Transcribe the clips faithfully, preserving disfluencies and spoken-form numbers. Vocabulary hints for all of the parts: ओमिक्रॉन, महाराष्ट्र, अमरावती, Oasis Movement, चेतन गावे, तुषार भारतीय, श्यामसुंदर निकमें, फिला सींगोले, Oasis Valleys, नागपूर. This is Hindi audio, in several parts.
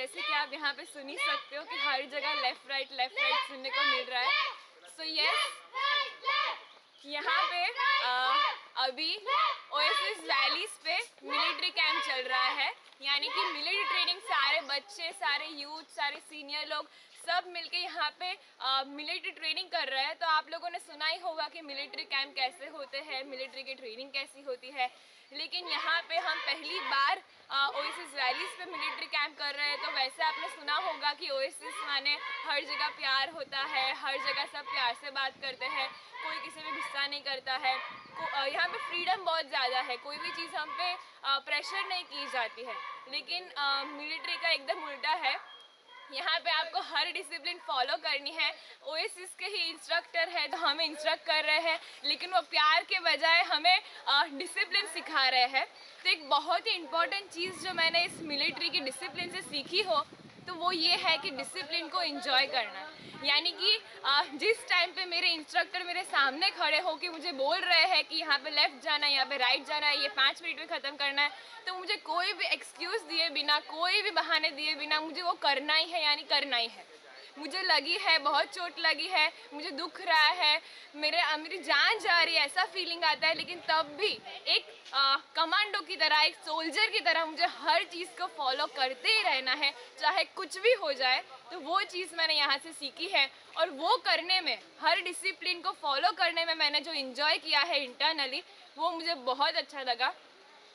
जैसे कि आप यहाँ पे सुन ही सकते हो कि हर जगह लेफ्ट राइट लेफ्ट राइट सुनने को मिल रहा है। सो so, यस yes, यहाँ पे आ, अभी ओएसिस वैलीज पे मिलिट्री कैंप चल रहा है, यानी कि मिलिट्री ट्रेनिंग सारे बच्चे, सारे यूथ, सारे सीनियर लोग सब मिलके यहाँ पे मिलिट्री ट्रेनिंग कर रहे हैं। तो आप लोगों ने सुना ही होगा कि मिलिट्री कैंप कैसे होते हैं, मिलिट्री की ट्रेनिंग कैसी होती है, लेकिन यहाँ पे हम पहली बार ओएसिस वैलीज पे मिलिट्री कैंप कर रहे हैं। तो वैसे आपने सुना होगा कि ओएसिस माने हर जगह प्यार होता है, हर जगह सब प्यार से बात करते हैं, कोई किसी पे गुस्सा नहीं करता है, यहाँ पे फ्रीडम बहुत ज़्यादा है, कोई भी चीज़ हम पे प्रेशर नहीं की जाती है। लेकिन मिलिट्री का एकदम उल्टा है, यहाँ पे आपको हर डिसिप्लिन फॉलो करनी है। ओएसिस के ही इंस्ट्रक्टर है तो हमें इंस्ट्रक्ट कर रहे हैं, लेकिन वो प्यार के बजाय हमें डिसिप्लिन सिखा रहे हैं। तो एक बहुत ही इम्पॉर्टेंट चीज़ जो मैंने इस मिलिट्री की डिसिप्लिन से सीखी हो तो वो ये है कि डिसिप्लिन को एंजॉय करना, यानी कि जिस टाइम पे मेरे इंस्ट्रक्टर मेरे सामने खड़े हो के मुझे बोल रहे हैं कि यहाँ पे लेफ़्ट जाना है, यहाँ पे राइट जाना है, ये पाँच मिनट में ख़त्म करना है, तो मुझे कोई भी एक्सक्यूज़ दिए बिना, कोई भी बहाने दिए बिना मुझे वो करना ही है, यानी करना ही है। मुझे लगी है, बहुत चोट लगी है, मुझे दुख रहा है, मेरे मेरी जान जा रही है, ऐसा फीलिंग आता है, लेकिन तब भी एक आ, कमांडो की तरह, एक सोल्जर की तरह मुझे हर चीज़ को फॉलो करते ही रहना है, चाहे कुछ भी हो जाए। तो वो चीज़ मैंने यहाँ से सीखी है और वो करने में, हर डिसिप्लिन को फॉलो करने में मैंने जो इन्जॉय किया है इंटरनली, वो मुझे बहुत अच्छा लगा।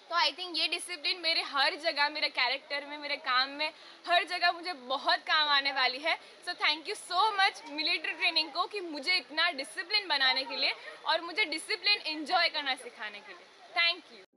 तो आई थिंक ये डिसिप्लिन मेरे हर जगह, मेरे कैरेक्टर में, मेरे काम में, हर जगह मुझे बहुत काम आने वाली है। So thank you so much military training को कि मुझे इतना डिसिप्लिन बनाने के लिए और मुझे डिसिप्लिन एंजॉय करना सिखाने के लिए। Thank you.